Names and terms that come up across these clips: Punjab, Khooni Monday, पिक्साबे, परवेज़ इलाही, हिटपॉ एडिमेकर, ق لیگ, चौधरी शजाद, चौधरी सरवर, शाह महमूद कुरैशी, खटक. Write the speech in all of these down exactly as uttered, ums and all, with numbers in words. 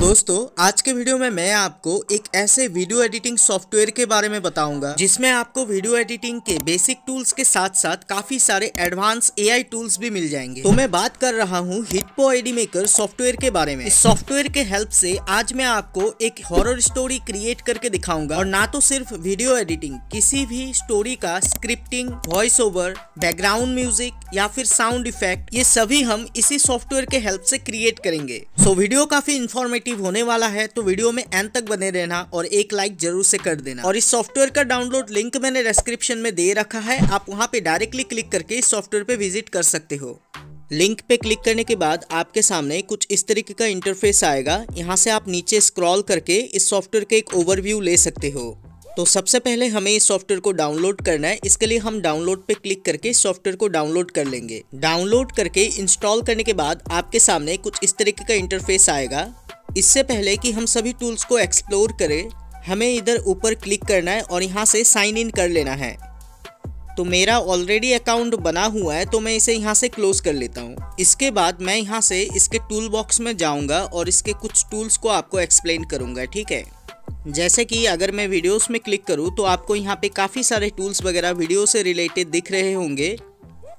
दोस्तों आज के वीडियो में मैं आपको एक ऐसे वीडियो एडिटिंग सॉफ्टवेयर के बारे में बताऊंगा जिसमें आपको वीडियो एडिटिंग के बेसिक टूल्स के साथ साथ काफी सारे एडवांस एआई टूल्स भी मिल जाएंगे। तो मैं बात कर रहा हूँ हिटपॉ एडिमेकर सॉफ्टवेयर के बारे में। इस सॉफ्टवेयर के हेल्प से आज मैं आपको एक हॉरर स्टोरी क्रिएट करके दिखाऊंगा, और ना तो सिर्फ वीडियो एडिटिंग, किसी भी स्टोरी का scripting, voice over, background music या फिर साउंड इफेक्ट, ये सभी हम इसी सॉफ्टवेयर के हेल्प से क्रिएट करेंगे। सो वीडियो काफी इन्फॉर्मेटिव होने वाला है, तो वीडियो में एंड तक बने रहना और एक लाइक जरूर से कर देना। और इस सॉफ्टवेयर का डाउनलोड लिंक मैंने डिस्क्रिप्शन में दे रखा है, आप वहां पे डायरेक्टली क्लिक करके इस सॉफ्टवेयर पे विजिट कर सकते हो। लिंक पे क्लिक करने के बाद आपके सामने कुछ इस तरीके का इंटरफेस आएगा। यहाँ से आप नीचे स्क्रॉल करके इस सॉफ्टवेयर का एक ओवरव्यू ले सकते हो। तो सबसे पहले हमें इस सॉफ्टवेयर को डाउनलोड करना है। इसके लिए हम डाउनलोड पे क्लिक करके सॉफ्टवेयर को डाउनलोड कर लेंगे। डाउनलोड करके इंस्टॉल करने के बाद आपके सामने कुछ इस तरीके का इंटरफेस आएगा। इससे पहले कि हम सभी टूल्स को एक्सप्लोर करें, हमें इधर ऊपर क्लिक करना है और यहाँ से साइन इन कर लेना है। तो मेरा ऑलरेडी अकाउंट बना हुआ है, तो मैं इसे यहाँ से क्लोज कर लेता हूँ। इसके बाद मैं यहाँ से इसके टूल बॉक्स में जाऊँगा और इसके कुछ टूल्स को आपको एक्सप्लेन करूँगा, ठीक है। जैसे कि अगर मैं वीडियोस में क्लिक करूं तो आपको यहां पे काफ़ी सारे टूल्स वगैरह वीडियो से रिलेटेड दिख रहे होंगे,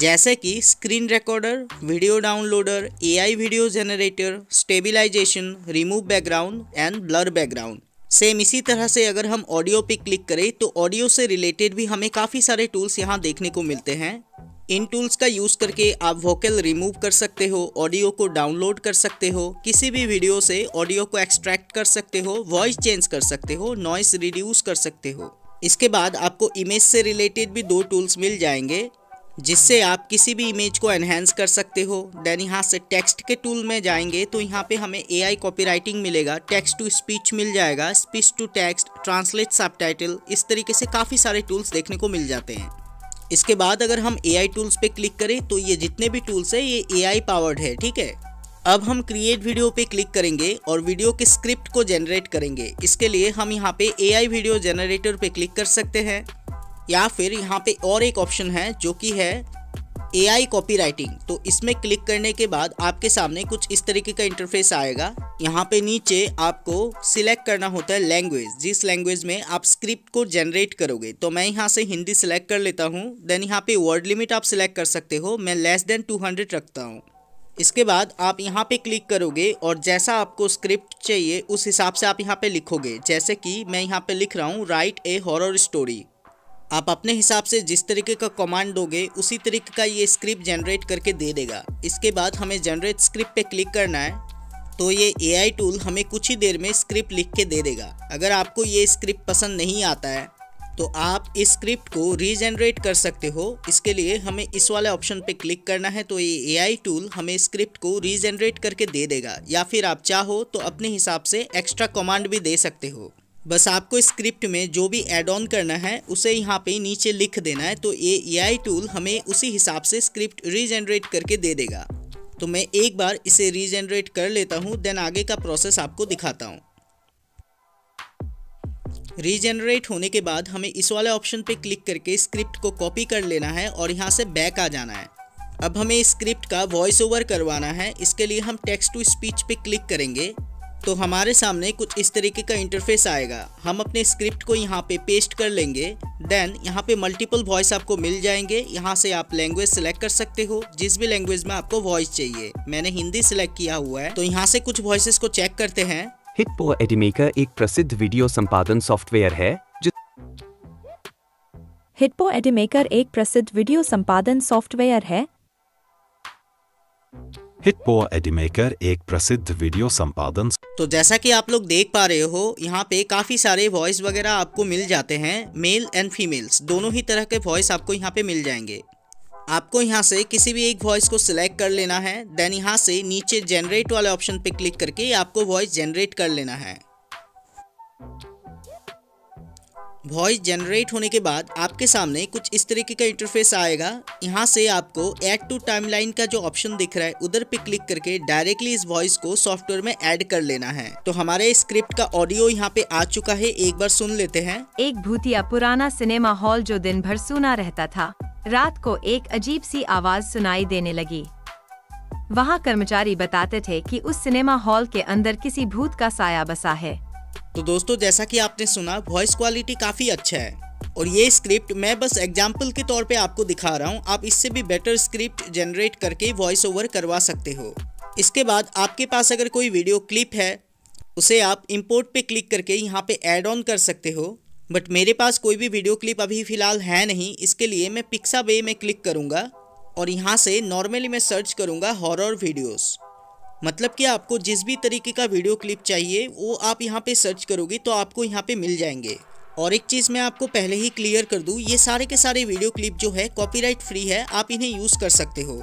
जैसे कि screen recorder, video downloader, AI video generator, stabilization, remove background and blur background. Same इसी तरह से अगर हम ऑडियो पे क्लिक करें तो ऑडियो से रिलेटेड भी हमें काफ़ी सारे टूल्स यहाँ देखने को मिलते हैं। इन टूल्स का यूज़ करके आप वोकल रिमूव कर सकते हो, ऑडियो को डाउनलोड कर सकते हो, किसी भी वीडियो से ऑडियो को एक्सट्रैक्ट कर सकते हो, वॉइस चेंज कर सकते हो, नॉइस रिड्यूस कर सकते हो। इसके बाद आपको इमेज से रिलेटेड भी दो टूल्स मिल जाएंगे, जिससे आप किसी भी इमेज को एनहेंस कर सकते हो। देन यहाँ से टेक्स्ट के टूल में जाएंगे तो यहाँ पे हमें एआई कॉपीराइटिंग मिलेगा, टेक्स्ट टू स्पीच मिल जाएगा, speech to text, translate subtitle, इस तरीके से काफ़ी सारे टूल्स देखने को मिल जाते हैं। इसके बाद अगर हम एआई टूल्स पे क्लिक करें तो ये जितने भी टूल्स है ये एआई पावर्ड है, ठीक है। अब हम क्रिएट वीडियो पे क्लिक करेंगे और वीडियो के स्क्रिप्ट को जनरेट करेंगे। इसके लिए हम यहाँ पे एआई वीडियो जनरेटर पे क्लिक कर सकते हैं, या फिर यहाँ पे और एक ऑप्शन है जो कि है एआई कॉपीराइटिंग। तो इसमें क्लिक करने के बाद आपके सामने कुछ इस तरीके का इंटरफेस आएगा। यहाँ पे नीचे आपको सिलेक्ट करना होता है लैंग्वेज, जिस लैंग्वेज में आप स्क्रिप्ट को जनरेट करोगे। तो मैं यहाँ से हिंदी सिलेक्ट कर लेता हूँ। देन यहाँ पे वर्ड लिमिट आप सिलेक्ट कर सकते हो, मैं लेस देन टू हंड्रेड रखता हूँ। इसके बाद आप यहाँ पे क्लिक करोगे और जैसा आपको स्क्रिप्ट चाहिए उस हिसाब से आप यहाँ पे लिखोगे। जैसे कि मैं यहाँ पे लिख रहा हूँ राइट ए हॉरर स्टोरी। आप अपने हिसाब से जिस तरीके का कमांड दोगे उसी तरीके का ये स्क्रिप्ट जनरेट करके दे देगा। इसके बाद हमें जनरेट स्क्रिप्ट पे क्लिक करना है, तो ये एआई टूल हमें कुछ ही देर में स्क्रिप्ट लिख के दे देगा। अगर आपको ये स्क्रिप्ट पसंद नहीं आता है तो आप इस स्क्रिप्ट को रीजनरेट कर सकते हो। इसके लिए हमें इस वाले ऑप्शन पे क्लिक करना है, तो ये एआई टूल हमें स्क्रिप्ट को रीजनरेट करके दे देगा। या फिर आप चाहो तो अपने हिसाब से एक्स्ट्रा कमांड भी दे सकते हो। बस आपको स्क्रिप्ट में जो भी एड ऑन करना है उसे यहाँ पे नीचे लिख देना है, तो ये एआई टूल हमें उसी हिसाब से स्क्रिप्ट रीजनरेट करके दे देगा। तो मैं एक बार इसे रीजनरेट कर लेता हूँ, देन आगे का प्रोसेस आपको दिखाता हूँ। रीजनरेट होने के बाद हमें इस वाले ऑप्शन पे क्लिक करके स्क्रिप्ट को कॉपी कर लेना है और यहाँ से बैक आ जाना है। अब हमें स्क्रिप्ट का वॉइस ओवर करवाना है, इसके लिए हम टेक्स्ट टू स्पीच पे क्लिक करेंगे तो हमारे सामने कुछ इस तरीके का इंटरफेस आएगा। हम अपने स्क्रिप्ट को यहाँ पे पेस्ट कर लेंगे। देन यहाँ पे मल्टीपल वॉइस आपको मिल जाएंगे, यहाँ से आप लैंग्वेज सिलेक्ट कर सकते हो, जिस भी लैंग्वेज में आपको वॉइस चाहिए। मैंने हिंदी सिलेक्ट किया हुआ है, तो यहाँ से कुछ वॉइसेस को चेक करते हैं। हिटपॉ एडिमेकर एक प्रसिद्ध वीडियो संपादन सॉफ्टवेयर है जो हिटपॉ एडिमेकर एक प्रसिद्ध वीडियो संपादन सॉफ्टवेयर है हिटपॉ एडिमेकर एक प्रसिद्ध वीडियो संपादन। तो जैसा कि आप लोग देख पा रहे हो, यहाँ पे काफी सारे वॉइस वगैरह आपको मिल जाते हैं, मेल एंड फीमेल्स दोनों ही तरह के वॉइस आपको यहाँ पे मिल जाएंगे। आपको यहाँ से किसी भी एक वॉइस को सिलेक्ट कर लेना है। देन यहाँ से नीचे जनरेट वाले ऑप्शन पे क्लिक करके आपको वॉइस जनरेट कर लेना है। वॉइस जनरेट होने के बाद आपके सामने कुछ इस तरीके का इंटरफेस आएगा। यहाँ से आपको ऐड टू टाइमलाइन का जो ऑप्शन दिख रहा है उधर पे क्लिक करके डायरेक्टली इस वॉइस को सॉफ्टवेयर में ऐड कर लेना है। तो हमारे स्क्रिप्ट का ऑडियो यहाँ पे आ चुका है, एक बार सुन लेते हैं। एक भूतिया पुराना सिनेमा हॉल जो दिन भर सुना रहता था, रात को एक अजीब सी आवाज सुनाई देने लगी। वहाँ कर्मचारी बताते थे कि उस सिनेमा हॉल के अंदर किसी भूत का साया बसा है। तो दोस्तों जैसा कि आपने सुना, वॉइस क्वालिटी काफ़ी अच्छा है और ये स्क्रिप्ट मैं बस एग्जाम्पल के तौर पे आपको दिखा रहा हूँ। आप इससे भी बेटर स्क्रिप्ट जनरेट करके वॉइस ओवर करवा सकते हो। इसके बाद आपके पास अगर कोई वीडियो क्लिप है, उसे आप इंपोर्ट पे क्लिक करके यहाँ पे ऐड ऑन कर सकते हो। बट मेरे पास कोई भी वीडियो क्लिप अभी फ़िलहाल है नहीं, इसके लिए मैं पिक्साबे में क्लिक करूँगा और यहाँ से नॉर्मली मैं सर्च करूँगा हॉरर वीडियोस। मतलब कि आपको जिस भी तरीके का वीडियो क्लिप चाहिए वो आप यहाँ पे सर्च करोगे तो आपको यहाँ पे मिल जाएंगे। और एक चीज़ मैं आपको पहले ही क्लियर कर दूँ, ये सारे के सारे वीडियो क्लिप जो है कॉपीराइट फ्री है, आप इन्हें यूज़ कर सकते हो।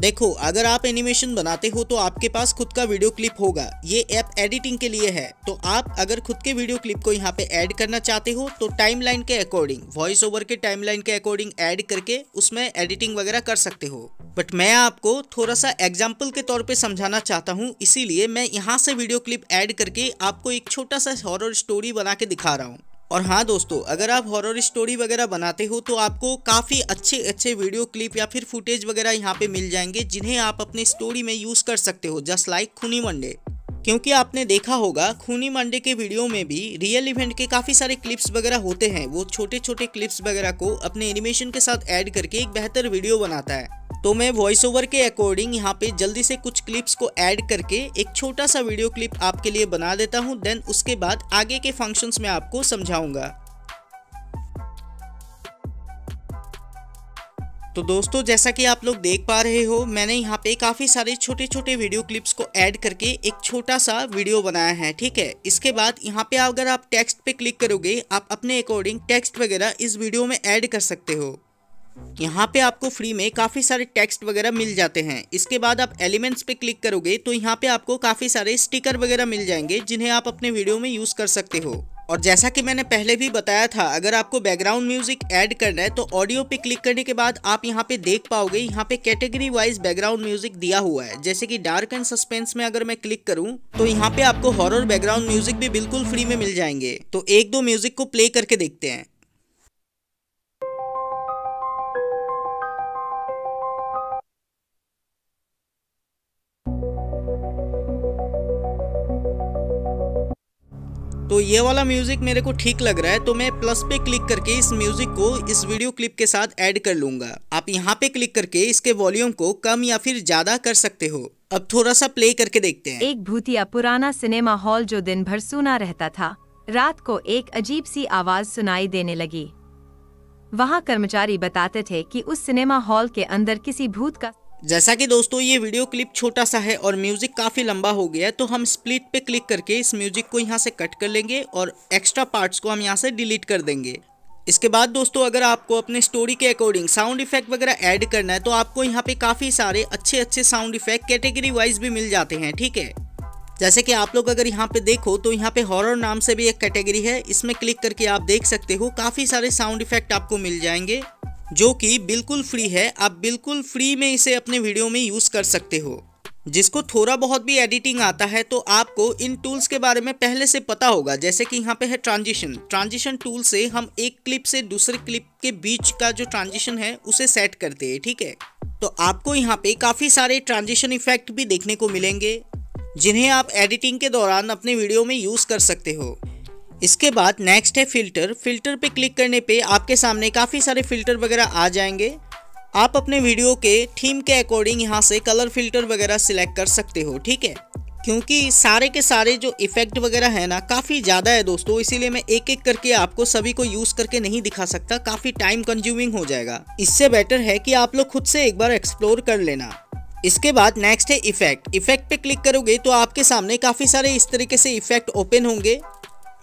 देखो, अगर आप एनिमेशन बनाते हो तो आपके पास खुद का वीडियो क्लिप होगा, ये ऐप एडिटिंग के लिए है। तो आप अगर खुद के वीडियो क्लिप को यहाँ पे ऐड करना चाहते हो तो टाइमलाइन के अकॉर्डिंग, वॉइस ओवर के टाइमलाइन के अकॉर्डिंग ऐड करके उसमें एडिटिंग वगैरह कर सकते हो। बट मैं आपको थोड़ा सा एग्जाम्पल के तौर पे समझाना चाहता हूँ, इसीलिए मैं यहाँ से वीडियो क्लिप ऐड करके आपको एक छोटा सा हॉरर स्टोरी बना के दिखा रहा हूँ। और हाँ दोस्तों, अगर आप हॉरर स्टोरी वगैरह बनाते हो तो आपको काफ़ी अच्छे अच्छे वीडियो क्लिप या फिर फुटेज वगैरह यहाँ पे मिल जाएंगे, जिन्हें आप अपने स्टोरी में यूज़ कर सकते हो। जस्ट लाइक खूनी मंडे, क्योंकि आपने देखा होगा खूनी मंडे के वीडियो में भी रियल इवेंट के काफ़ी सारे क्लिप्स वगैरह होते हैं। वो छोटे छोटे क्लिप्स वगैरह को अपने एनिमेशन के साथ ऐड करके एक बेहतर वीडियो बनाता है। तो मैं वॉइस ओवर के अकॉर्डिंग यहाँ पे जल्दी से कुछ क्लिप्स को ऐड करके एक छोटा सा वीडियो क्लिप आपके लिए बना देता हूँ, देन उसके बाद आगे के फंक्शंस में आपको समझाऊंगा। तो दोस्तों जैसा कि आप लोग देख पा रहे हो, मैंने यहाँ पे काफ़ी सारे छोटे छोटे वीडियो क्लिप्स को ऐड करके एक छोटा सा वीडियो बनाया है, ठीक है। इसके बाद यहाँ पे अगर आप टेक्स्ट पे क्लिक करोगे, आप अपने अकॉर्डिंग टेक्स्ट वगैरह इस वीडियो में ऐड कर सकते हो। यहाँ पे आपको फ्री में काफ़ी सारे टेक्स्ट वगैरह मिल जाते हैं। इसके बाद आप एलिमेंट्स पे क्लिक करोगे तो यहाँ पे आपको काफ़ी सारे स्टिकर वगैरह मिल जाएंगे, जिन्हें आप अपने वीडियो में यूज़ कर सकते हो। और जैसा कि मैंने पहले भी बताया था, अगर आपको बैकग्राउंड म्यूजिक ऐड करना है तो ऑडियो पे क्लिक करने के बाद आप यहाँ पे देख पाओगे, यहाँ पे कैटेगरी वाइज बैकग्राउंड म्यूजिक दिया हुआ है। जैसे कि डार्क एंड सस्पेंस में अगर मैं क्लिक करूँ तो यहाँ पे आपको हॉरर बैकग्राउंड म्यूजिक भी बिल्कुल फ्री में मिल जाएंगे। तो एक दो म्यूजिक को प्ले करके देखते हैं। तो ये वाला म्यूज़िक मेरे को ठीक लग रहा है, तो मैं प्लस पे क्लिक करके इस म्यूज़िक को इस वीडियो क्लिप के साथ ऐड कर लूँगा। आप यहाँ पे क्लिक करके इसके वॉल्यूम को कम या फिर ज़्यादा कर सकते हो। अब थोड़ा सा प्ले करके देखते हैं। एक भूतिया पुराना सिनेमा हॉल जो दिन भर सूना रहता था, रात को एक अजीब सी आवाज़ सुनाई देने लगी। वहाँ कर्मचारी बताते थे कि उस सिनेमा हॉल के अंदर किसी भूत का। जैसा कि दोस्तों ये वीडियो क्लिप छोटा सा है और म्यूज़िक काफ़ी लंबा हो गया है, तो हम स्प्लिट पे क्लिक करके इस म्यूज़िक को यहाँ से कट कर लेंगे और एक्स्ट्रा पार्ट्स को हम यहाँ से डिलीट कर देंगे। इसके बाद दोस्तों अगर आपको अपने स्टोरी के अकॉर्डिंग साउंड इफेक्ट वगैरह ऐड करना है तो आपको यहाँ पे काफ़ी सारे अच्छे अच्छे साउंड इफेक्ट कैटेगरी वाइज भी मिल जाते हैं, ठीक है। जैसे कि आप लोग अगर यहाँ पे देखो तो यहाँ पे हॉरर नाम से भी एक कैटेगरी है, इसमें क्लिक करके आप देख सकते हो काफ़ी सारे साउंड इफेक्ट आपको मिल जाएंगे, जो कि बिल्कुल फ्री है। आप बिल्कुल फ्री में इसे अपने वीडियो में यूज़ कर सकते हो। जिसको थोड़ा बहुत भी एडिटिंग आता है तो आपको इन टूल्स के बारे में पहले से पता होगा। जैसे कि यहाँ पे है ट्रांजिशन, ट्रांजिशन टूल से हम एक क्लिप से दूसरे क्लिप के बीच का जो ट्रांजिशन है उसे सेट करते हैं, ठीक है। तो आपको यहाँ पे काफ़ी सारे ट्रांजिशन इफेक्ट भी देखने को मिलेंगे, जिन्हें आप एडिटिंग के दौरान अपने वीडियो में यूज़ कर सकते हो। इसके बाद नेक्स्ट है फ़िल्टर। फ़िल्टर पे क्लिक करने पे आपके सामने काफ़ी सारे फ़िल्टर वगैरह आ जाएंगे। आप अपने वीडियो के थीम के अकॉर्डिंग यहाँ से कलर फ़िल्टर वगैरह सिलेक्ट कर सकते हो, ठीक है। क्योंकि सारे के सारे जो इफ़ेक्ट वगैरह है ना, काफ़ी ज़्यादा है दोस्तों, इसीलिए मैं एक एक करके आपको सभी को यूज़ करके नहीं दिखा सकता, काफ़ी टाइम कंज्यूमिंग हो जाएगा। इससे बेटर है कि आप लोग खुद से एक बार एक्सप्लोर कर लेना। इसके बाद नेक्स्ट है इफ़ेक्ट। इफ़ेक्ट पे क्लिक करोगे तो आपके सामने काफ़ी सारे इस तरीके से इफ़ेक्ट ओपन होंगे।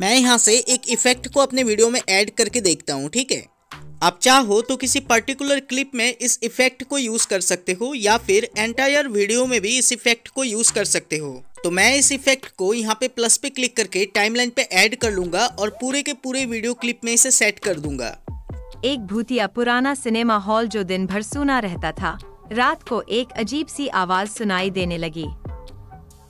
मैं यहाँ से एक इफ़ेक्ट को अपने वीडियो में ऐड करके देखता हूँ, ठीक है। आप चाहो तो किसी पर्टिकुलर क्लिप में इस इफ़ेक्ट को यूज़ कर सकते हो या फिर एंटायर वीडियो में भी इस इफ़ेक्ट को यूज़ कर सकते हो। तो मैं इस इफ़ेक्ट को यहाँ पे प्लस पे क्लिक करके टाइमलाइन पे ऐड कर लूँगा और पूरे के पूरे वीडियो क्लिप में इसे सेट कर दूंगा। एक भूतिया पुराना सिनेमा हॉल जो दिन भर सूना रहता था, रात को एक अजीब सी आवाज़ सुनाई देने लगी।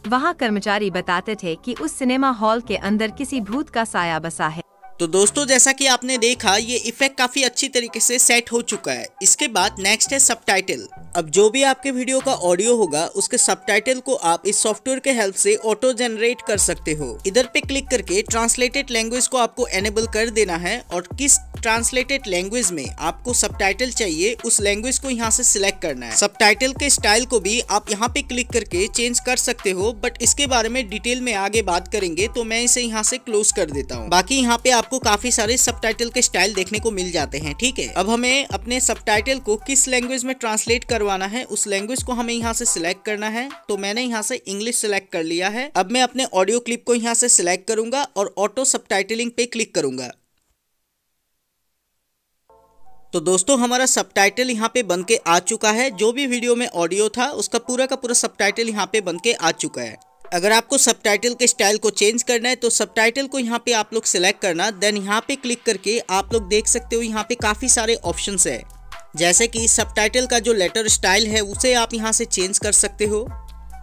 वहाँ कर्मचारी बताते थे कि उस सिनेमा हॉल के अंदर किसी भूत का साया बसा है। तो दोस्तों जैसा कि आपने देखा ये इफेक्ट काफ़ी अच्छी तरीके से सेट हो चुका है। इसके बाद नेक्स्ट है सबटाइटल। अब जो भी आपके वीडियो का ऑडियो होगा उसके सबटाइटल को आप इस सॉफ्टवेयर के हेल्प से ऑटो जनरेट कर सकते हो। इधर पे क्लिक करके ट्रांसलेटेड लैंग्वेज को आपको एनेबल कर देना है और किस ट्रांसलेटेड लैंग्वेज में आपको सबटाइटल चाहिए उस लैंग्वेज को यहाँ से सिलेक्ट करना है। सबटाइटल के स्टाइल को भी आप यहाँ पे क्लिक करके चेंज कर सकते हो, बट इसके बारे में डिटेल में आगे बात करेंगे तो मैं इसे यहाँ से क्लोज कर देता हूँ। बाकी यहाँ पे आपको काफी सारे सबटाइटल के स्टाइल देखने को मिल जाते हैं। ठीक है, अब हमें अपने सबटाइटल को किस लैंग्वेज में ट्रांसलेट करवाना है उस लैंग्वेज को हमें यहाँ से सिलेक्ट करना है। तो मैंने यहाँ से इंग्लिश सिलेक्ट कर लिया है। अब मैं अपने ऑडियो क्लिप को यहाँ से सिलेक्ट करूंगा और ऑटो सबटाइटलिंग पे क्लिक करूंगा। तो दोस्तों हमारा सबटाइटल यहाँ पे बन के आ चुका है। जो भी वीडियो में ऑडियो था उसका पूरा का पूरा सबटाइटल यहाँ पे बन के आ चुका है। अगर आपको सबटाइटल के स्टाइल को चेंज करना है तो सबटाइटल को यहाँ पे आप लोग सिलेक्ट करना, देन यहाँ पे क्लिक करके आप लोग देख सकते हो यहाँ पे काफ़ी सारे ऑप्शंस है। जैसे कि सबटाइटल का जो लेटर स्टाइल है उसे आप यहाँ से चेंज कर सकते हो।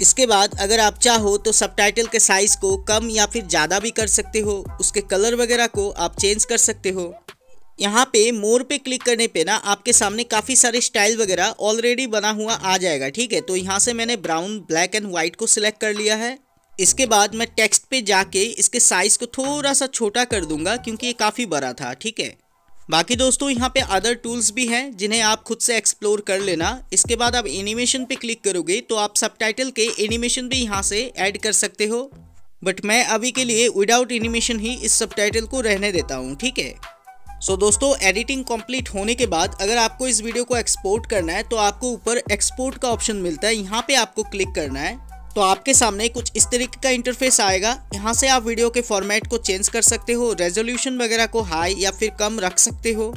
इसके बाद अगर आप चाहो तो सबटाइटल के साइज़ को कम या फिर ज़्यादा भी कर सकते हो। उसके कलर वगैरह को आप चेंज कर सकते हो। यहाँ पे मोर पे क्लिक करने पे ना आपके सामने काफ़ी सारे स्टाइल वगैरह ऑलरेडी बना हुआ आ जाएगा। ठीक है, तो यहाँ से मैंने ब्राउन ब्लैक एंड वाइट को सिलेक्ट कर लिया है। इसके बाद मैं टेक्स्ट पे जाके इसके साइज़ को थोड़ा सा छोटा कर दूंगा क्योंकि ये काफ़ी बड़ा था। ठीक है, बाकी दोस्तों यहाँ पे अदर टूल्स भी हैं जिन्हें आप खुद से एक्सप्लोर कर लेना। इसके बाद आप एनिमेशन पे क्लिक करोगे तो आप सबटाइटल के एनिमेशन भी यहाँ से ऐड कर सकते हो, बट मैं अभी के लिए विदाउट एनिमेशन ही इस सबटाइटल को रहने देता हूँ। ठीक है, सो so, दोस्तों एडिटिंग कंप्लीट होने के बाद अगर आपको इस वीडियो को एक्सपोर्ट करना है तो आपको ऊपर एक्सपोर्ट का ऑप्शन मिलता है, यहाँ पे आपको क्लिक करना है। तो आपके सामने कुछ इस तरीके का इंटरफेस आएगा। यहाँ से आप वीडियो के फॉर्मेट को चेंज कर सकते हो, रेजोल्यूशन वगैरह को हाई या फिर कम रख सकते हो।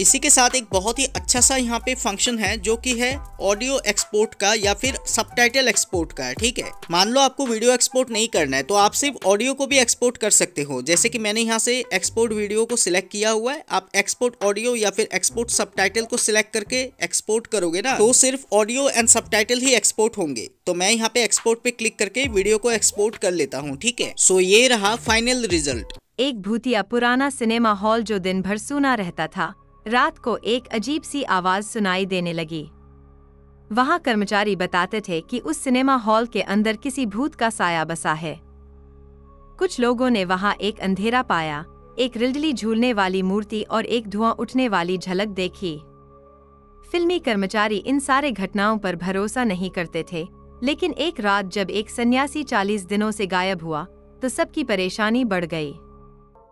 इसी के साथ एक बहुत ही अच्छा सा यहाँ पे फंक्शन है जो कि है ऑडियो एक्सपोर्ट का या फिर सबटाइटल एक्सपोर्ट का। ठीक है, मान लो आपको वीडियो एक्सपोर्ट नहीं करना है तो आप सिर्फ ऑडियो को भी एक्सपोर्ट कर सकते हो। जैसे कि मैंने यहाँ से एक्सपोर्ट वीडियो को सिलेक्ट किया हुआ है। आप एक्सपोर्ट ऑडियो या फिर एक्सपोर्ट सबटाइटल को सिलेक्ट करके एक्सपोर्ट करोगे ना तो सिर्फ ऑडियो एंड सबटाइटल ही एक्सपोर्ट होंगे। तो मैं यहाँ पे एक्सपोर्ट पे क्लिक करके वीडियो को एक्सपोर्ट कर लेता हूँ। ठीक है, सो ये रहा फाइनल रिजल्ट। एक भूतिया पुराना सिनेमा हॉल जो दिन भर सूना रहता था, रात को एक अजीब सी आवाज़ सुनाई देने लगी। वहाँ कर्मचारी बताते थे कि उस सिनेमा हॉल के अंदर किसी भूत का साया बसा है। कुछ लोगों ने वहाँ एक अंधेरा पाया, एक रिलडली झूलने वाली मूर्ति और एक धुआं उठने वाली झलक देखी। फिल्मी कर्मचारी इन सारे घटनाओं पर भरोसा नहीं करते थे, लेकिन एक रात जब एक सन्यासी चालीस दिनों से गायब हुआ तो सबकी परेशानी बढ़ गई।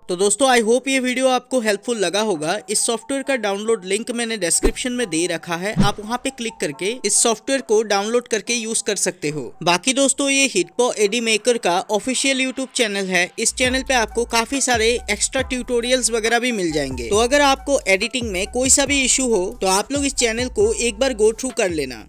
तो दोस्तों आई होप ये वीडियो आपको हेल्पफुल लगा होगा। इस सॉफ्टवेयर का डाउनलोड लिंक मैंने डिस्क्रिप्शन में दे रखा है, आप वहां पे क्लिक करके इस सॉफ्टवेयर को डाउनलोड करके यूज कर सकते हो। बाकी दोस्तों ये हिटपॉ एडीमेकर का ऑफिशियल यूट्यूब चैनल है। इस चैनल पे आपको काफी सारे एक्स्ट्रा ट्यूटोरियल्स वगैरह भी मिल जाएंगे। तो अगर आपको एडिटिंग में कोई सा भी इशू हो तो आप लोग इस चैनल को एक बार गो थ्रू कर लेना।